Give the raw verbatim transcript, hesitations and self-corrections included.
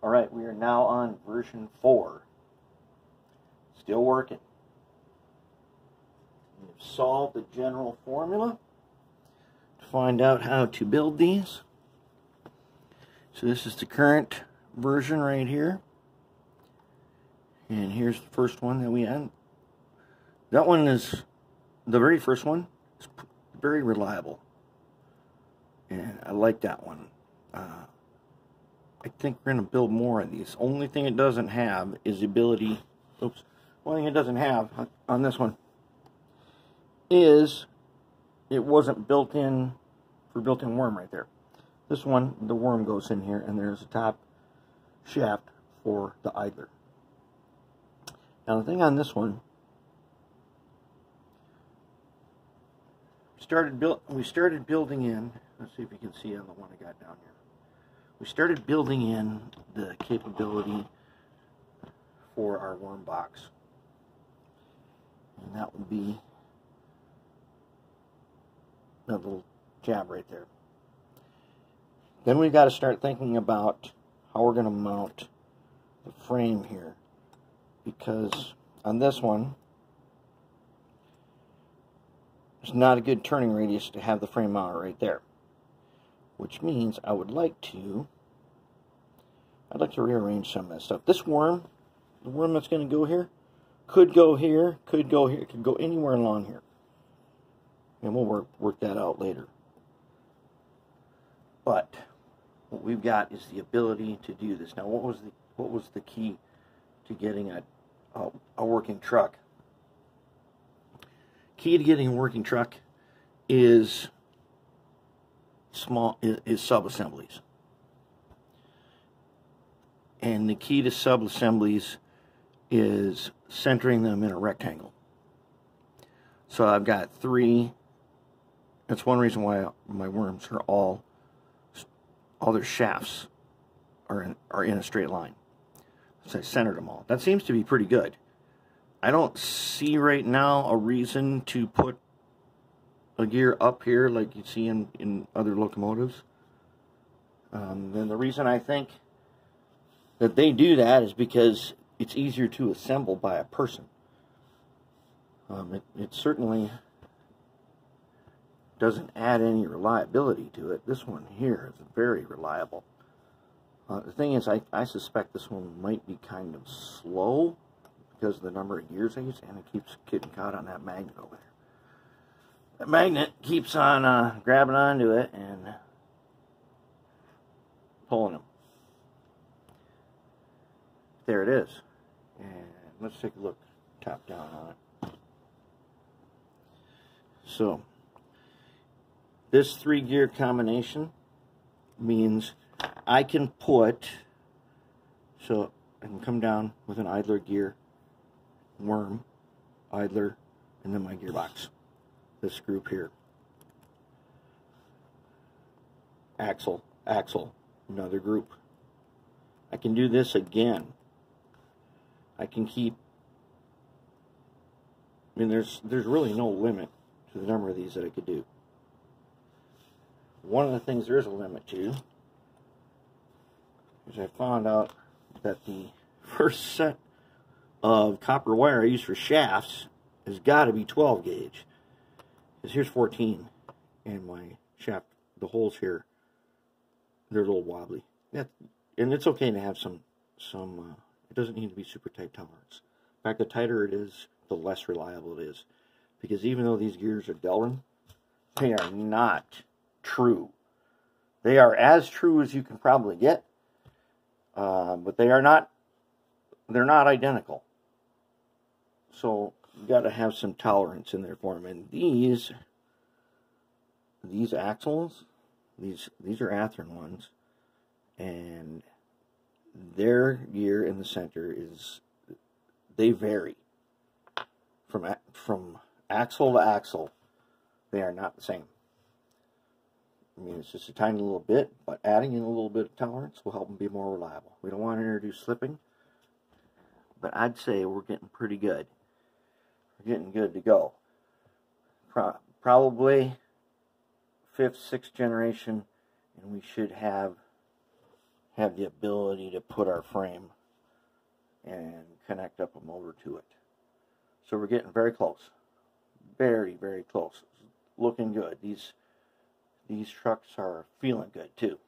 Alright, we are now on version four. Still working. We've solved the general formula to find out how to build these. So this is the current version right here. And here's the first one that we had. That one is, the very first one, is very reliable. And I like that one. Uh, I think we're going to build more of these. Only thing it doesn't have is the ability, oops, one thing it doesn't have on, on this one is it wasn't built in for built-in worm right there. This one, the worm goes in here, and there's a top shaft for the idler. Now the thing on this one, started build, we started building in, let's see if you can see on the one I got down here. We started building in the capability for our worm box. And that would be that little jab right there. Then we've got to start thinking about how we're going to mount the frame here. Because on this one, it's not a good turning radius to have the frame mount right there. Which means I would like to, I'd like to rearrange some of that stuff. This worm, the worm that's going to go here, could go here, could go here, could go anywhere along here. And we'll work, work that out later. But what we've got is the ability to do this. Now what was the, what was the key to getting a, a, a working truck? Key to getting a working truck is small is, is sub-assemblies, and the key to sub-assemblies is centering them in a rectangle. So I've got three. That's one reason why my worms are all all their shafts are in, are in a straight line. So I centered them all. That seems to be pretty good. I don't see right now a reason to put a gear up here like you see in, in other locomotives. Um, and the reason I think that they do that is because it's easier to assemble by a person. Um, it, it certainly doesn't add any reliability to it. This one here is very reliable. Uh, the thing is, I, I suspect this one might be kind of slow because of the number of gears I use, and it keeps getting caught on that magnet over there. The magnet keeps on uh, grabbing onto it and pulling them. There it is. And let's take a look top down on it. So, this three gear combination means I can put, so I can come down with an idler gear, worm, idler, and then my gearbox. This group here, axle, axle, another group. I can do this again. I can keep, I mean there's there's really no limit to the number of these that I could do. One of the things there is a limit to is I found out that the first set of copper wire I use for shafts has got to be twelve gauge. Because here's fourteen, and my shaft, the holes here, they're a little wobbly. That, and it's okay to have some, some uh, it doesn't need to be super tight tolerance. In fact, the tighter it is, the less reliable it is. Because even though these gears are Delrin, they are not true. They are as true as you can probably get, uh, but they are not, they're not identical. So you've got to have some tolerance in there for them. And these, these axles, these these are Atherin ones, and their gear in the center is, they vary from from axle to axle. They are not the same. I mean, it's just a tiny little bit, but adding in a little bit of tolerance will help them be more reliable. We don't want to introduce slipping, but I'd say we're getting pretty good. We're getting good to go. Pro probably fifth, sixth generation, and we should have have the ability to put our frame and connect up a motor to it. So we're getting very close, very, very close. Looking good. These, these trucks are feeling good too.